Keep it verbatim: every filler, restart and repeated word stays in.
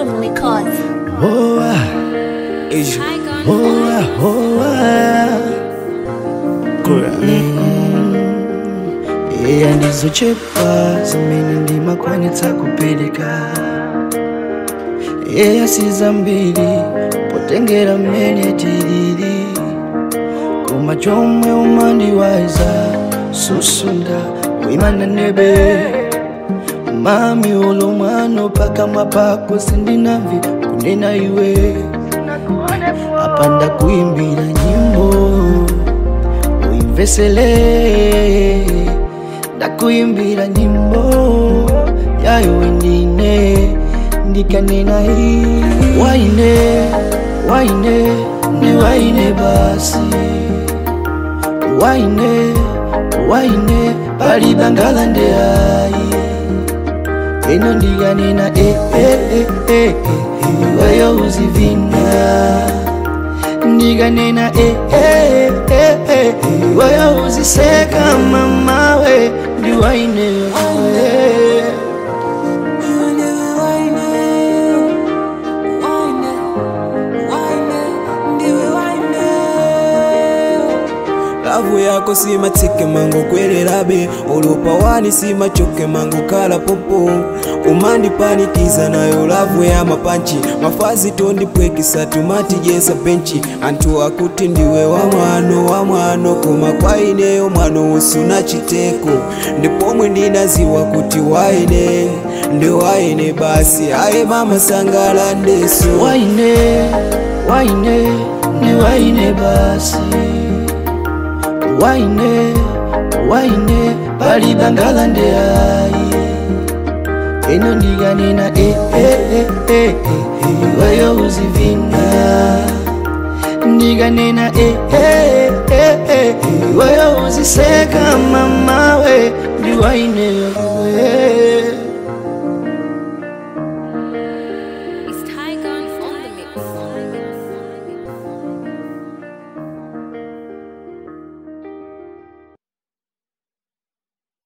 own because oh ah is oh ah oh ah good yeah ndizo chepa mimi ndima kwa nitakupeleka yeah sizambili potengera mene tiriri kuma chomwe umandi waiza susunda wimana nebe mami olomano paka mapako sindina vi kunena iwe apanda kuimbira nyimbo uivesele ndakuimbira nyimbo yayo ndine ndikanena hii waine waine ni waine basi waine waine bali bangala ndai eno ndiga nina eh eh eh eh wayo uzivina ndiga nina eh eh eh eh wayo uziseka mama we ndi waine Lavu yako sima tike mango kwele labe Olopawani sima choke mango kala popo Umandi panikiza na yo lavu ya mapanchi Mafazi tondi pweki satumati jesa benchi Antu akuti ndiwe wamano wamano Kuma kwa ineo mano usuna chiteko Ndipo mwendina ziwa kuti waine Ndi waine basi hae mama sangala ndesu Waine, waine, ni waine basi Waine, waine, bali bangala ndeai Eno ndiga nina eh eh eh eh wayo uzivina Ndiga nina eh eh eh eh wayo uziseka mama we Ndi waine we